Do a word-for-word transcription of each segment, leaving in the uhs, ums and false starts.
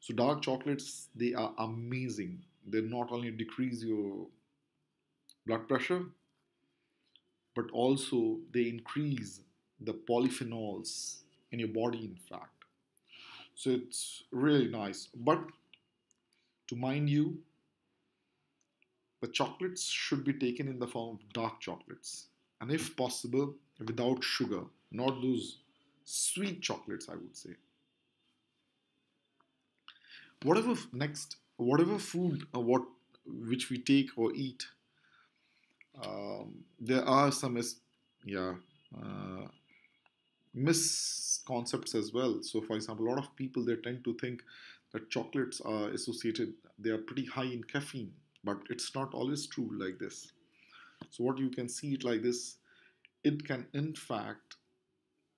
So dark chocolates, they are amazing. They not only decrease your blood pressure, but also they increase the polyphenols in your body, in fact. So it's really nice. But to mind you, the chocolates should be taken in the form of dark chocolates, and if possible without sugar, not those sweet chocolates, I would say. Whatever next, whatever food or what which we take or eat, um, there are some yeah uh, misconceptions as well. So, for example, a lot of people, they tend to think that chocolates are associated; they are pretty high in caffeine, but it's not always true like this. So, what you can see it like this, it can in fact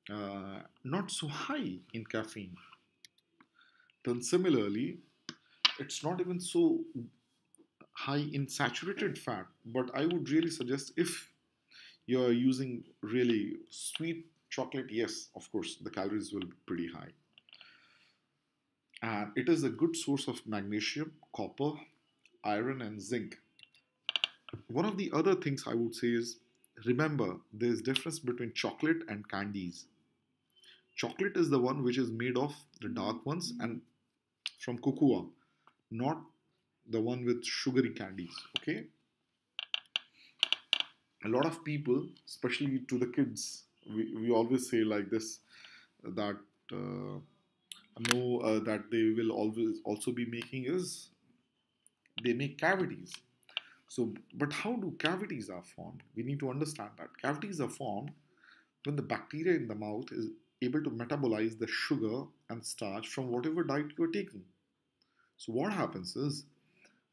uh, not so high in caffeine. Then similarly, it's not even so high in saturated fat, but I would really suggest if you're using really sweet chocolate, yes, of course, the calories will be pretty high. And it is a good source of magnesium, copper, iron and zinc. One of the other things I would say is, remember, there's a difference between chocolate and candies. Chocolate is the one which is made of the dark ones and from cocoa, not the one with sugary candies, okay? A lot of people, especially to the kids, we, we always say like this, that uh, no, uh, that they will always also be making is, they make cavities. So, but how do cavities are formed? We need to understand that. Cavities are formed when the bacteria in the mouth is able to metabolize the sugar and starch from whatever diet you're taking. So what happens is,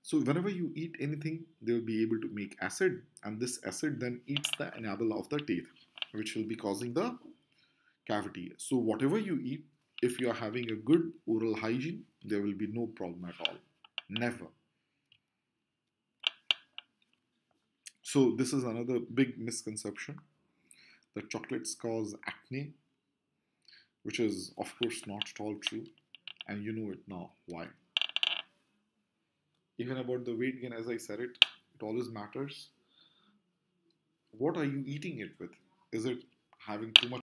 so whenever you eat anything, they will be able to make acid, and this acid then eats the enamel of the teeth, which will be causing the cavity. So whatever you eat, if you are having a good oral hygiene, there will be no problem at all. Never. So this is another big misconception, that chocolates cause acne, which is of course not at all true, and you know it now why. Even about the weight gain, as I said it, it always matters. What are you eating it with? Is it having too much